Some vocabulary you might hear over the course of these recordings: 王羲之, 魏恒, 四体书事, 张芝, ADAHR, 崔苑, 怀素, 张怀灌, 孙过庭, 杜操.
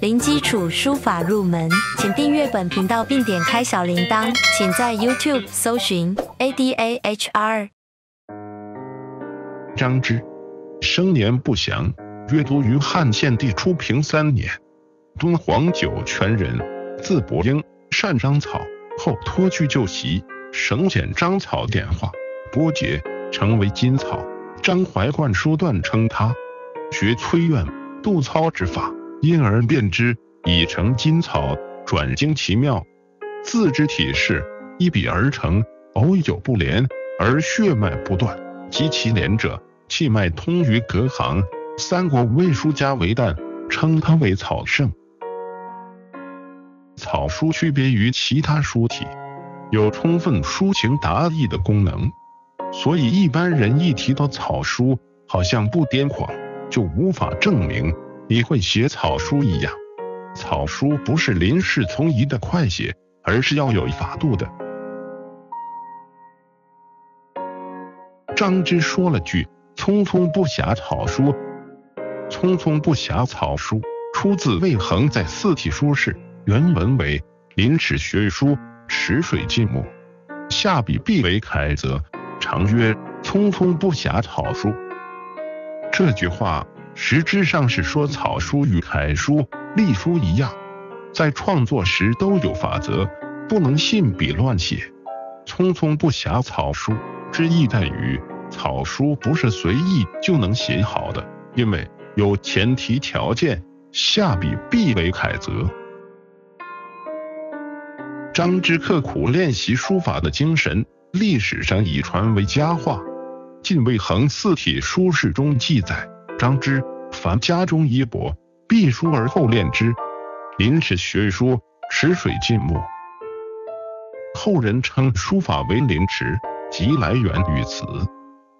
零基础书法入门，请订阅本频道并点开小铃铛，请在 YouTube 搜寻 ADAHR。 张芝生年不详，阅读于汉献帝初平3年，敦煌酒泉人，字伯英，善章草，后脱去旧习，省简章草点化，剥节成为金草。张怀灌书段称他，学崔苑、杜操之法。 因而变之，以成金草，转精其妙。字之体式，一笔而成，偶有不连，而血脉不断。及其连者，气脉通于隔行。三国魏书家为旦，称他为草圣。草书区别于其他书体，有充分抒情达意的功能，所以一般人一提到草书，好像不癫狂，就无法证明 你会写草书一样，草书不是临事从疑的快写，而是要有法度的。张芝说了句“匆匆不暇草书”，“匆匆不暇草书”出自魏恒在《四体书事》，原文为“临池学书，池水浸没，下笔必为楷则，常曰匆匆不暇草书”。这句话 实质上是说草书与楷书、隶书一样，在创作时都有法则，不能信笔乱写。匆匆不暇草书之意在于，草书不是随意就能写好的，因为有前提条件，下笔必为楷则。张芝刻苦练习书法的精神，历史上已传为佳话。晋魏恒《四体书事》中记载， 张芝凡家中衣帛，必疏而后练之。临池学书，池水浸没。后人称书法为临池，即来源于此。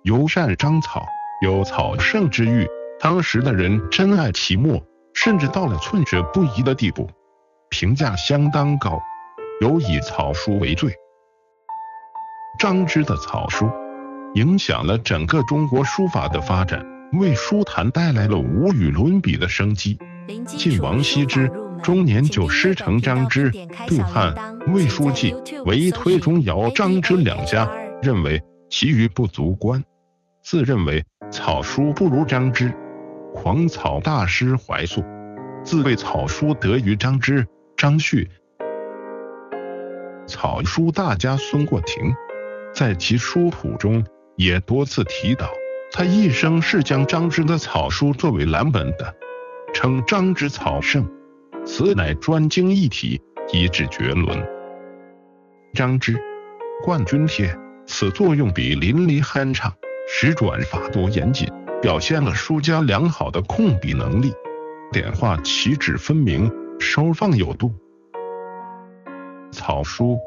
尤善章草，有草圣之誉。当时的人珍爱其墨，甚至到了寸学不移的地步，评价相当高，尤以草书为最。张芝的草书影响了整个中国书法的发展， 为书坛带来了无与伦比的生机。晋王羲之中年就师承张芝，杜汉、魏书记为推崇尧、张芝两家，认为其余不足观，自认为草书不如张芝。狂草大师怀素自谓草书得于张芝、张旭。草书大家孙过庭在其书谱中也多次提到， 他一生是将张芝的草书作为蓝本的，称张芝草圣，此乃专精一体，以至绝伦。张芝冠军帖，此作用笔淋漓酣畅，使转法度严谨，表现了书家良好的控笔能力。点画起止分明，收放有度。草书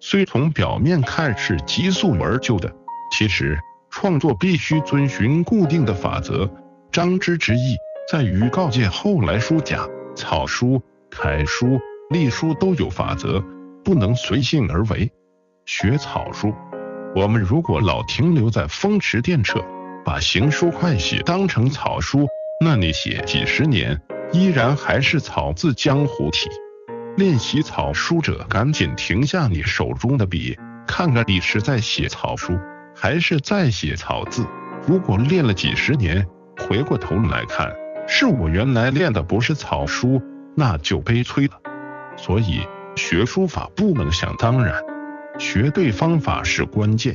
虽从表面看是急速而就的，其实 创作必须遵循固定的法则。张芝之意在于告诫后来书家，草书、楷书、隶书都有法则，不能随性而为。学草书，我们如果老停留在风驰电掣，把行书快写当成草书，那你写几十年，依然还是草字江湖体。练习草书者，赶紧停下你手中的笔，看看你是在写草书 还是在写草字。如果练了几十年，回过头来看，是我原来练的不是草书，那就悲催了。所以学书法不能想当然，学对方法是关键。